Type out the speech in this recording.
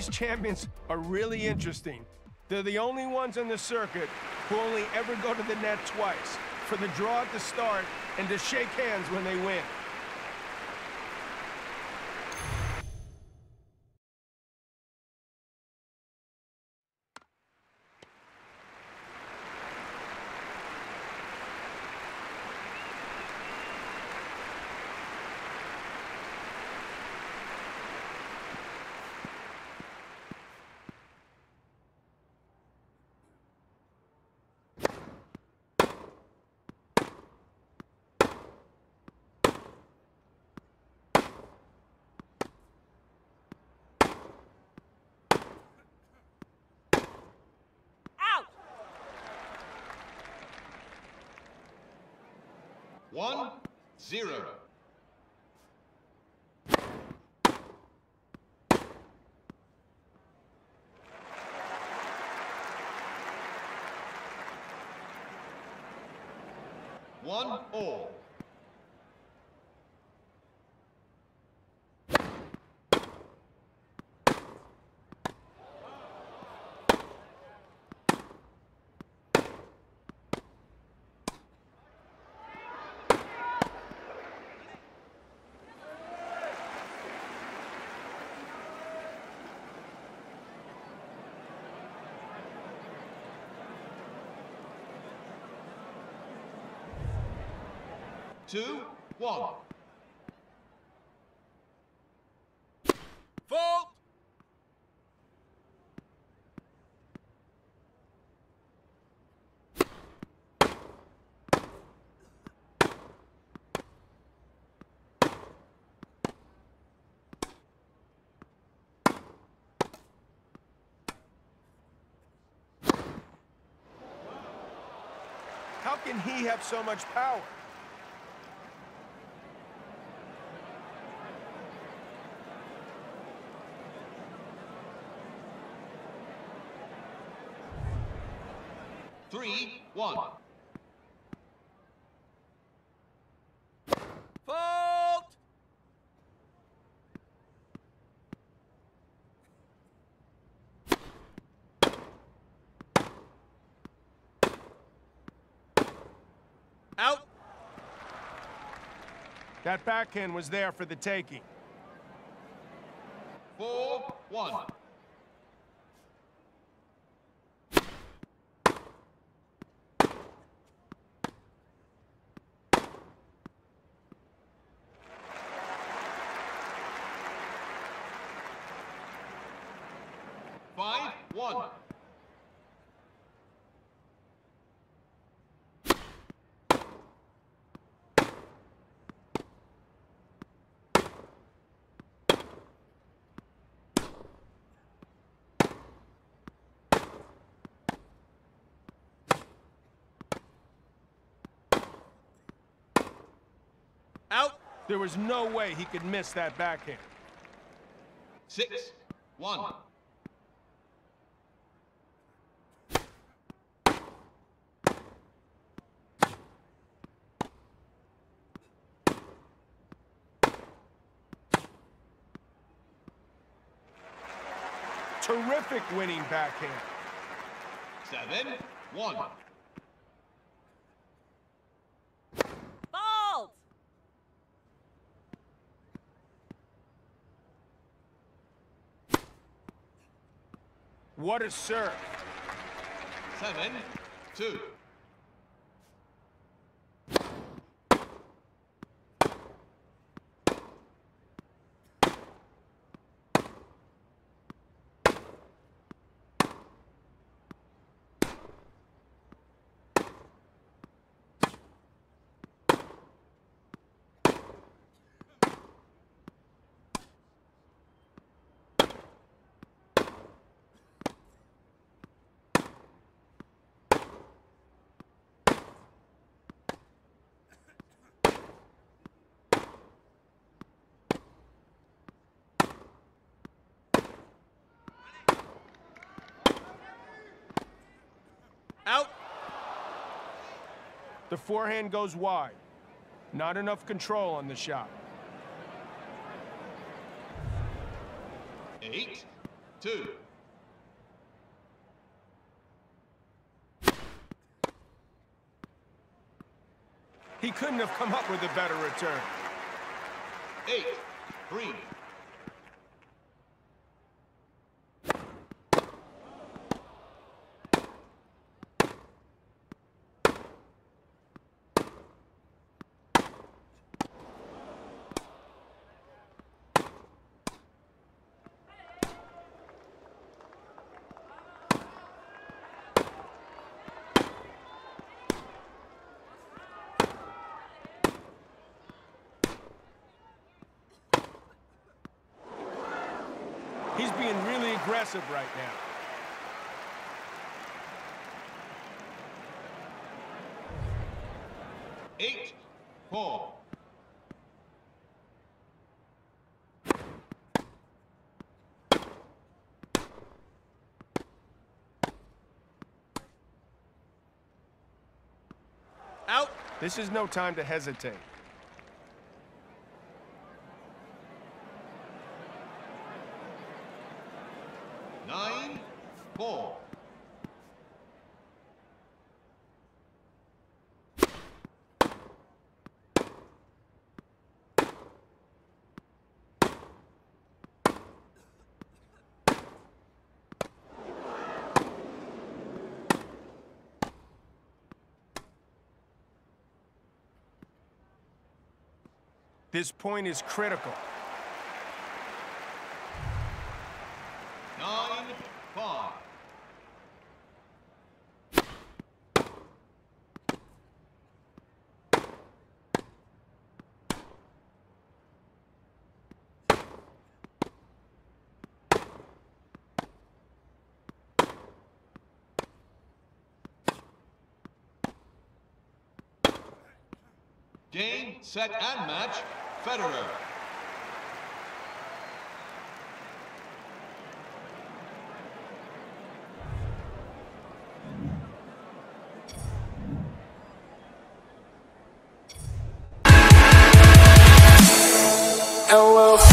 these champions are really interesting. They're the only ones in the circuit who only ever go to the net twice, for the draw at the start and to shake hands when they win. One, 0. One, all. Two, 1. Fault. How can he have so much power? Three, 1. Fault! Out! That backhand was there for the taking. 4-1. One. Out. There was no way he could miss that backhand. 6-1. Terrific winning backhand. 7-1. Fault. What a serve. 7-2. Out. The forehand goes wide. Not enough control on the shot. 8. 2. He couldn't have come up with a better return. 8-3. He's being really aggressive right now. 8-4. Out. This is no time to hesitate. 9-4. This point is critical. 5. Game, set, and match, Federer. Hello.